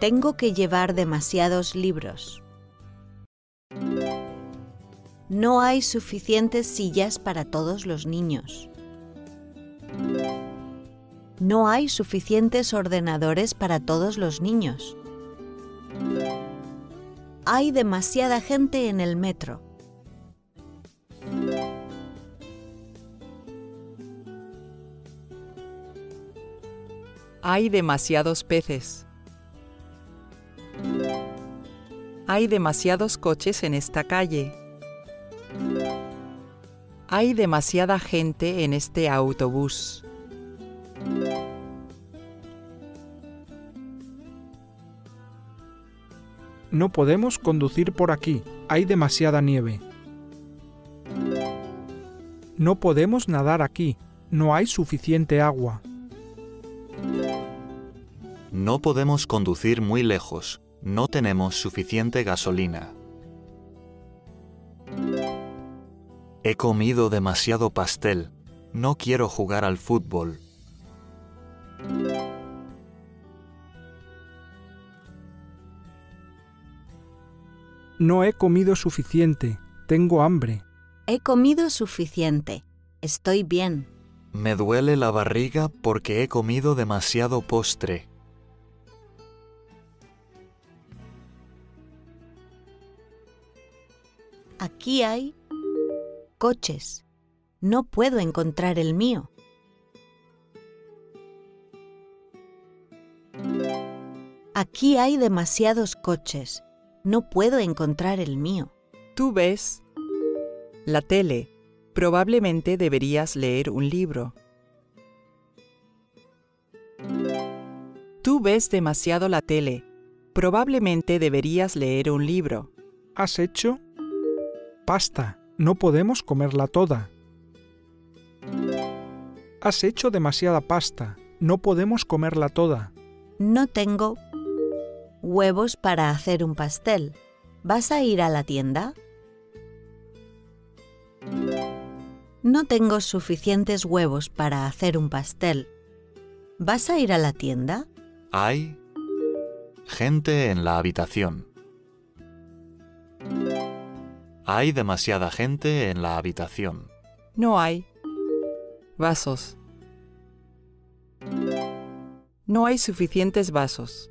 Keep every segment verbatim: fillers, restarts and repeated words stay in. Tengo que llevar demasiados libros. No hay suficientes sillas para todos los niños. No hay suficientes ordenadores para todos los niños. Hay demasiada gente en el metro. Hay demasiados peces. Hay demasiados coches en esta calle. Hay demasiada gente en este autobús. No podemos conducir por aquí. Hay demasiada nieve. No podemos nadar aquí. No hay suficiente agua. No podemos conducir muy lejos. No tenemos suficiente gasolina. He comido demasiado pastel. No quiero jugar al fútbol. No he comido suficiente. Tengo hambre. He comido suficiente. Estoy bien. Me duele la barriga porque he comido demasiado postre. Aquí hay coches. No puedo encontrar el mío. Aquí hay demasiados coches. No puedo encontrar el mío. Tú ves la tele. Probablemente deberías leer un libro. Tú ves demasiado la tele. Probablemente deberías leer un libro. ¿Has hecho pasta? No podemos comerla toda. Has hecho demasiada pasta. No podemos comerla toda. No tengo huevos para hacer un pastel. ¿Vas a ir a la tienda? No tengo suficientes huevos para hacer un pastel. ¿Vas a ir a la tienda? Hay gente en la habitación. Hay demasiada gente en la habitación. No hay vasos. No hay suficientes vasos.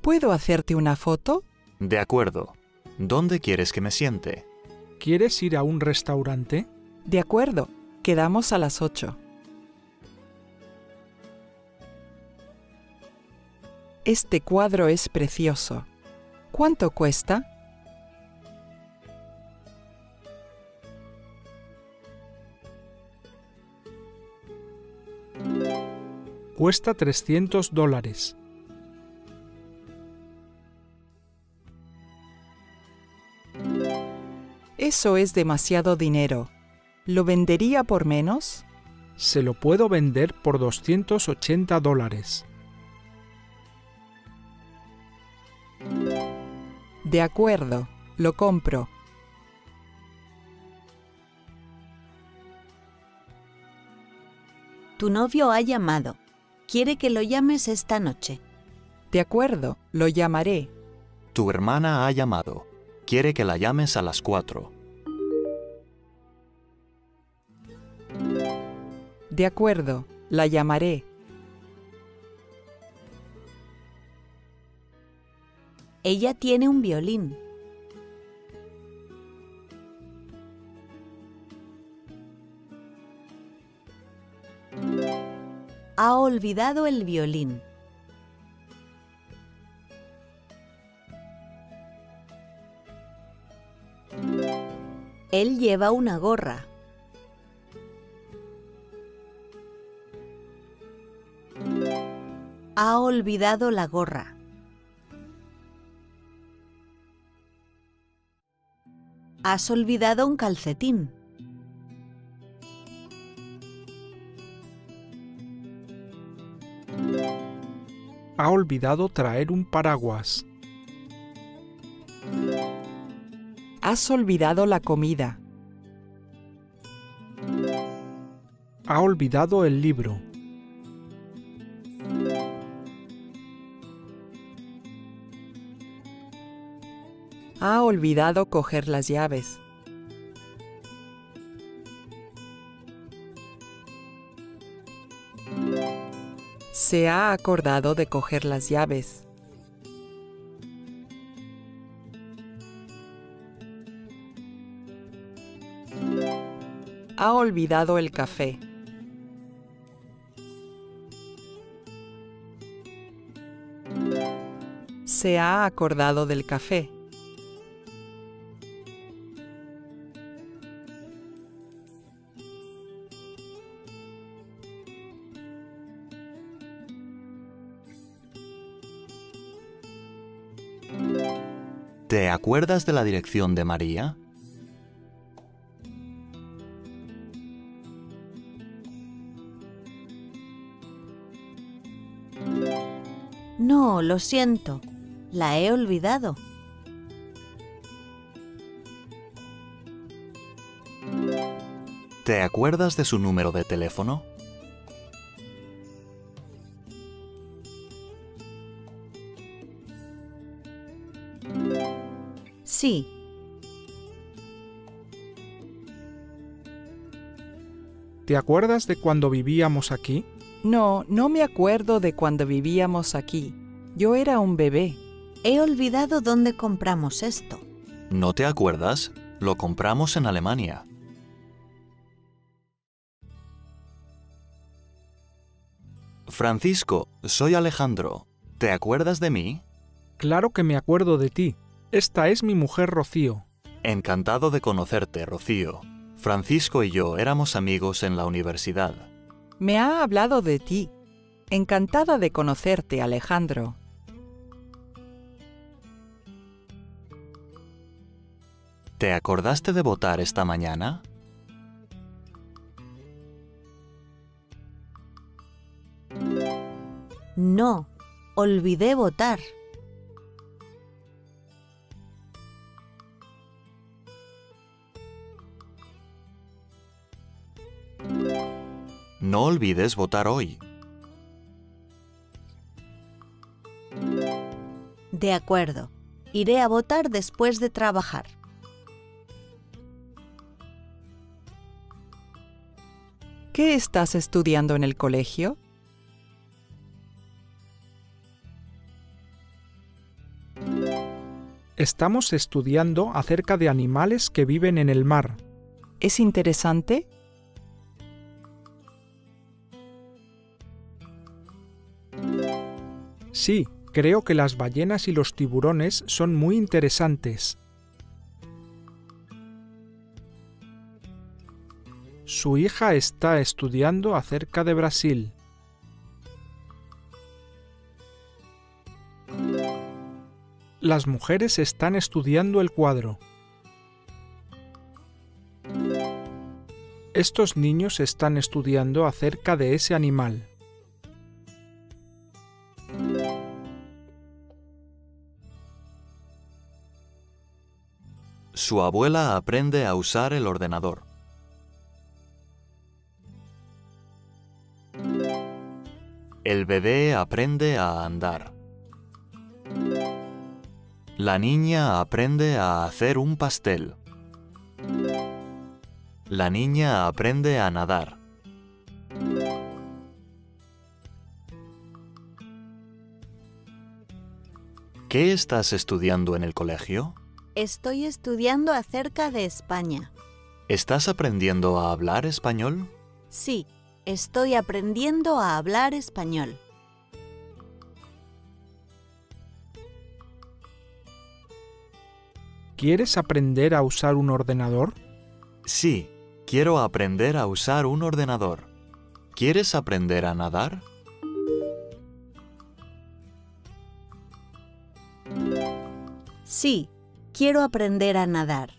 ¿Puedo hacerte una foto? De acuerdo. ¿Dónde quieres que me siente? ¿Quieres ir a un restaurante? De acuerdo. Quedamos a las ocho. Este cuadro es precioso. ¿Cuánto cuesta? Cuesta trescientos dólares. Eso es demasiado dinero. ¿Lo vendería por menos? Se lo puedo vender por doscientos ochenta dólares. De acuerdo, lo compro. Tu novio ha llamado. Quiere que lo llames esta noche. De acuerdo, lo llamaré. Tu hermana ha llamado. Quiere que la llames a las cuatro. De acuerdo, la llamaré. Ella tiene un violín. Ha olvidado el violín. Él lleva una gorra. Ha olvidado la gorra. Has olvidado un calcetín. Ha olvidado traer un paraguas. Has olvidado la comida. Ha olvidado el libro. Ha olvidado coger las llaves. Se ha acordado de coger las llaves. Ha olvidado el café. Se ha acordado del café. ¿Te acuerdas de la dirección de María? No, lo siento. La he olvidado. ¿Te acuerdas de su número de teléfono? Sí. ¿Te acuerdas de cuando vivíamos aquí? No, no me acuerdo de cuando vivíamos aquí. Yo era un bebé. He olvidado dónde compramos esto. ¿No te acuerdas? Lo compramos en Alemania. Francisco, soy Alejandro. ¿Te acuerdas de mí? Claro que me acuerdo de ti. Esta es mi mujer, Rocío. Encantado de conocerte, Rocío. Francisco y yo éramos amigos en la universidad. Me ha hablado de ti. Encantada de conocerte, Alejandro. ¿Te acordaste de votar esta mañana? No, olvidé votar. No olvides votar hoy. De acuerdo. Iré a votar después de trabajar. ¿Qué estás estudiando en el colegio? Estamos estudiando acerca de animales que viven en el mar. ¿Es interesante? Sí, creo que las ballenas y los tiburones son muy interesantes. Su hija está estudiando acerca de Brasil. Las mujeres están estudiando el cuadro. Estos niños están estudiando acerca de ese animal. Su abuela aprende a usar el ordenador. El bebé aprende a andar. La niña aprende a hacer un pastel. La niña aprende a nadar. ¿Qué estás estudiando en el colegio? Estoy estudiando acerca de España. ¿Estás aprendiendo a hablar español? Sí, estoy aprendiendo a hablar español. ¿Quieres aprender a usar un ordenador? Sí, quiero aprender a usar un ordenador. ¿Quieres aprender a nadar? Sí. Quiero aprender a nadar.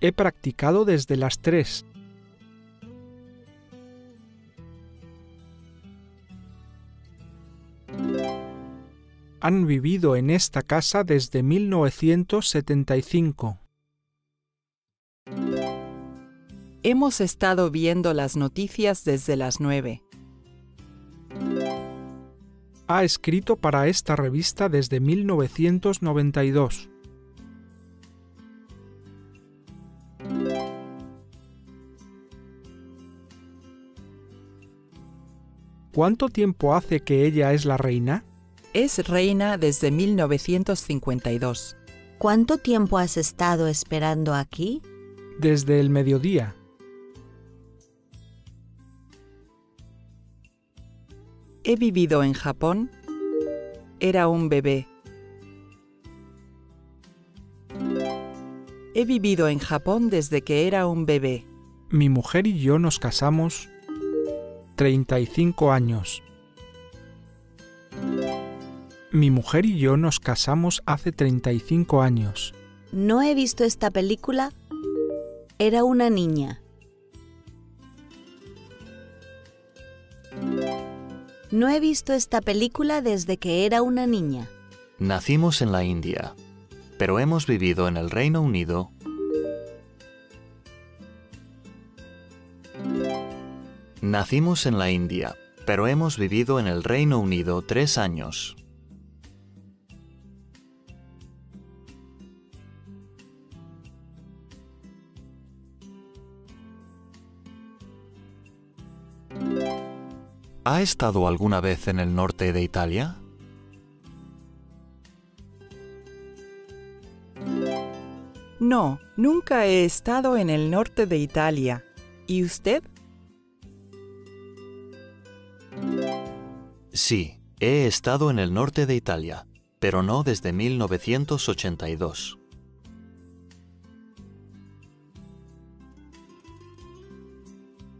He practicado desde las tres. han vivido en esta casa desde mil novecientos setenta y cinco. Hemos estado viendo las noticias desde las nueve. Ha escrito para esta revista desde mil novecientos noventa y dos. ¿Cuánto tiempo hace que ella es la reina? Es reina desde mil novecientos cincuenta y dos. ¿Cuánto tiempo has estado esperando aquí? Desde el mediodía. He vivido en Japón. Era un bebé. He vivido en Japón desde que era un bebé. Mi mujer y yo nos casamos treinta y cinco años. Mi mujer y yo nos casamos hace treinta y cinco años. No he visto esta película. Era una niña. No he visto esta película desde que era una niña. Nacimos en la India, pero hemos vivido en el Reino Unido. Nacimos en la India, pero hemos vivido en el Reino Unido tres años. ¿Ha estado alguna vez en el norte de Italia? No, nunca he estado en el norte de Italia. ¿Y usted? Sí, he estado en el norte de Italia, pero no desde mil novecientos ochenta y dos.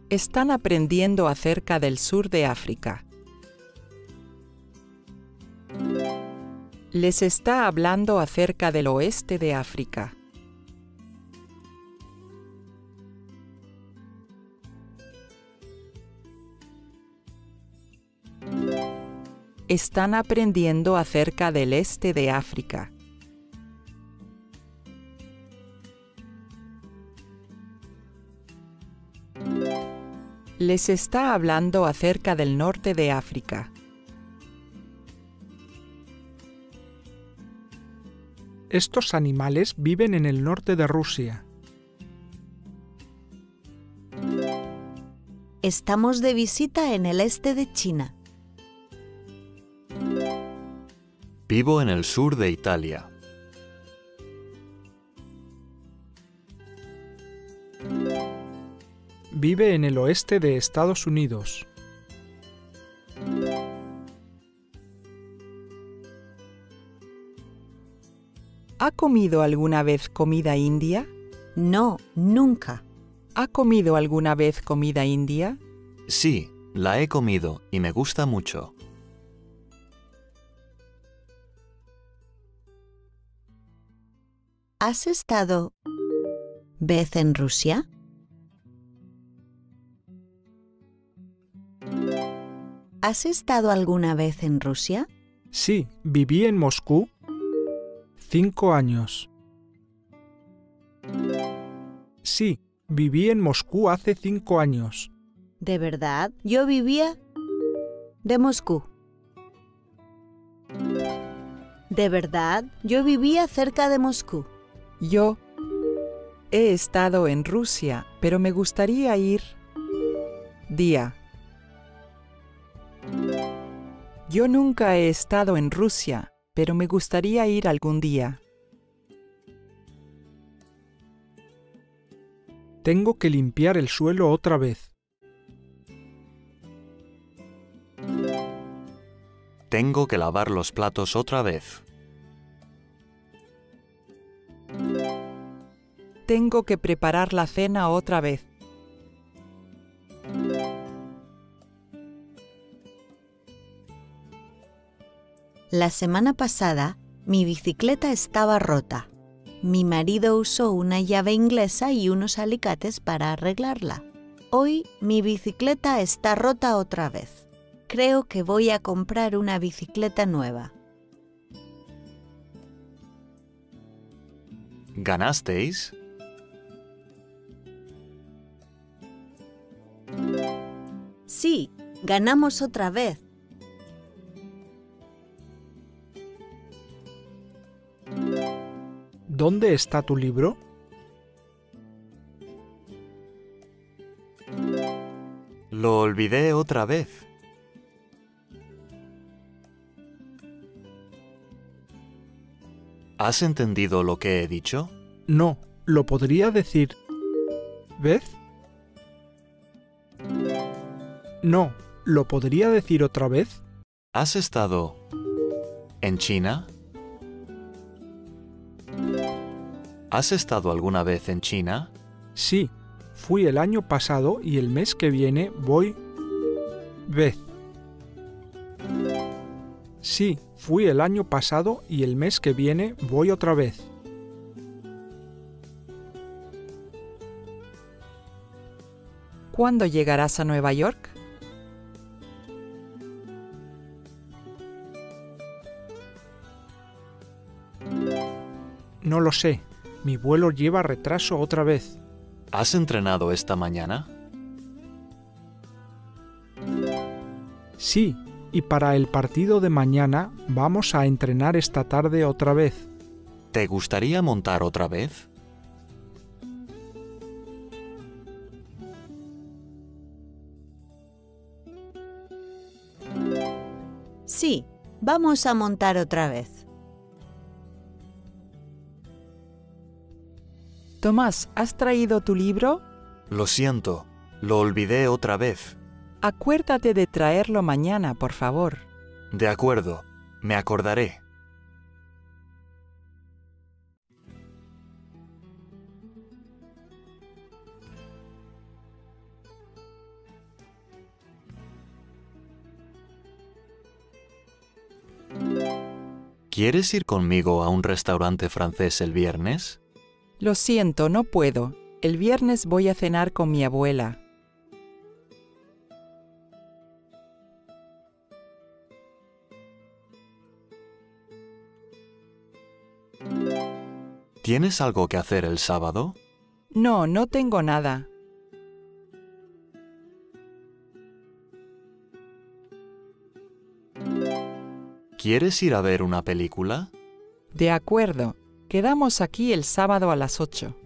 Están aprendiendo acerca del sur de África. Les está hablando acerca del oeste de África. Están aprendiendo acerca del este de África. Les está hablando acerca del norte de África. Estos animales viven en el norte de Rusia. Estamos de visita en el este de China. Vivo en el sur de Italia. Vive en el oeste de Estados Unidos. ¿Ha comido alguna vez comida india? No, nunca. ¿Ha comido alguna vez comida india? Sí, la he comido y me gusta mucho. ¿Has estado vez en Rusia? ¿Has estado alguna vez en Rusia? Sí, viví en Moscú cinco años. Sí, viví en Moscú hace cinco años. ¿De verdad? Yo vivía de Moscú. ¿De verdad? Yo vivía cerca de Moscú. Yo he estado en Rusia, pero me gustaría ir día. Yo nunca he estado en Rusia, pero me gustaría ir algún día. Tengo que limpiar el suelo otra vez. Tengo que lavar los platos otra vez. Tengo que preparar la cena otra vez. La semana pasada, mi bicicleta estaba rota. Mi marido usó una llave inglesa y unos alicates para arreglarla. Hoy, mi bicicleta está rota otra vez. Creo que voy a comprar una bicicleta nueva. ¿Ganasteis? Sí, ganamos otra vez. ¿Dónde está tu libro? Lo olvidé otra vez. ¿Has entendido lo que he dicho? No, lo podría decir. ¿Ves? No, ¿lo podría decir otra vez? ¿Has estado en China? ¿Has estado alguna vez en China? Sí, fui el año pasado y el mes que viene voy... ¿Ves? Sí, fui el año pasado y el mes que viene voy otra vez. ¿Cuándo llegarás a Nueva York? No lo sé. Mi vuelo lleva retraso otra vez. ¿Has entrenado esta mañana? Sí, y para el partido de mañana vamos a entrenar esta tarde otra vez. ¿Te gustaría montar otra vez? Sí, vamos a montar otra vez. Tomás, ¿has traído tu libro? Lo siento, lo olvidé otra vez. Acuérdate de traerlo mañana, por favor. De acuerdo, me acordaré. ¿Quieres ir conmigo a un restaurante francés el viernes? Lo siento, no puedo. El viernes voy a cenar con mi abuela. ¿Tienes algo que hacer el sábado? No, no tengo nada. ¿Quieres ir a ver una película? De acuerdo. Quedamos aquí el sábado a las ocho.